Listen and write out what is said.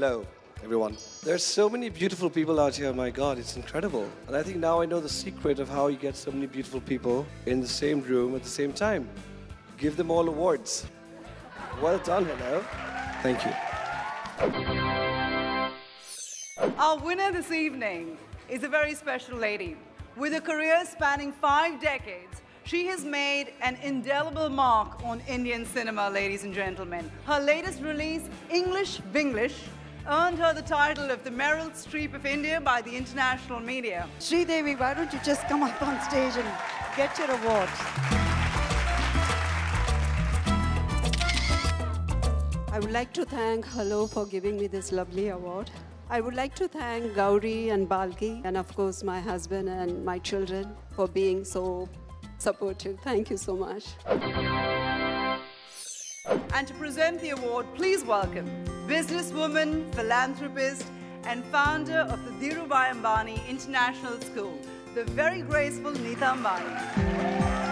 Hello, everyone. There's so many beautiful people out here. My God, it's incredible. And I think now I know the secret of how you get so many beautiful people in the same room at the same time. Give them all awards. Well done, hello. Thank you. Our winner this evening is a very special lady. With a career spanning 5 decades, she has made an indelible mark on Indian cinema, ladies and gentlemen. Her latest release, English Vinglish, earned her the title of the Meryl Streep of India by the international media. Sridevi, why don't you just come up on stage and get your award? I would like to thank HALO for giving me this lovely award. I would like to thank Gauri and Balki, and of course my husband and my children, for being so supportive. Thank you so much. And to present the award, please welcome businesswoman, philanthropist, and founder of the Dhirubhai Ambani International School, the very graceful Nita Ambani.